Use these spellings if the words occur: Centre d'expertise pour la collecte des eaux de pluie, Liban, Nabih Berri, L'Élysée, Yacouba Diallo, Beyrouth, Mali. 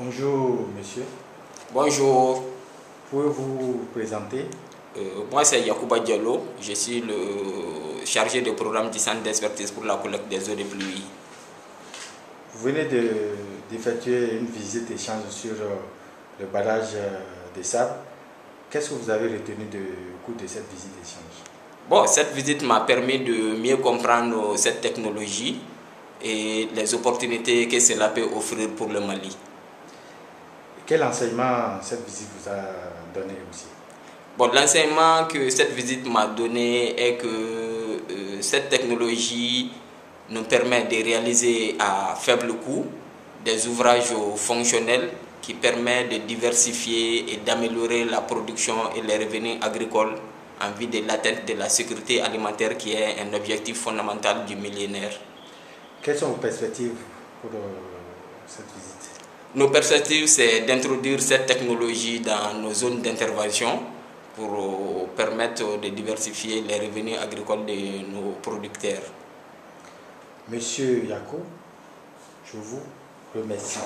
Bonjour monsieur. Bonjour. Pouvez-vous vous présenter? Moi c'est Yacouba Diallo, je suis le chargé de programme du Centre d'expertise pour la collecte des eaux de pluie. Vous venez d'effectuer une visite échange sur le barrage des sables. Qu'est-ce que vous avez retenu au cours de cette visite d'échange? Bon, cette visite m'a permis de mieux comprendre cette technologie et les opportunités que cela peut offrir pour le Mali. Quel enseignement cette visite vous a donné aussi? Bon, l'enseignement que cette visite m'a donné est que cette technologie nous permet de réaliser à faible coût des ouvrages fonctionnels qui permettent de diversifier et d'améliorer la production et les revenus agricoles en vue de l'atteinte de la sécurité alimentaire qui est un objectif fondamental du millénaire. Quelles sont vos perspectives pour cette visite? Nos perspectives, c'est d'introduire cette technologie dans nos zones d'intervention pour permettre de diversifier les revenus agricoles de nos producteurs. Monsieur Yacou, je vous remercie.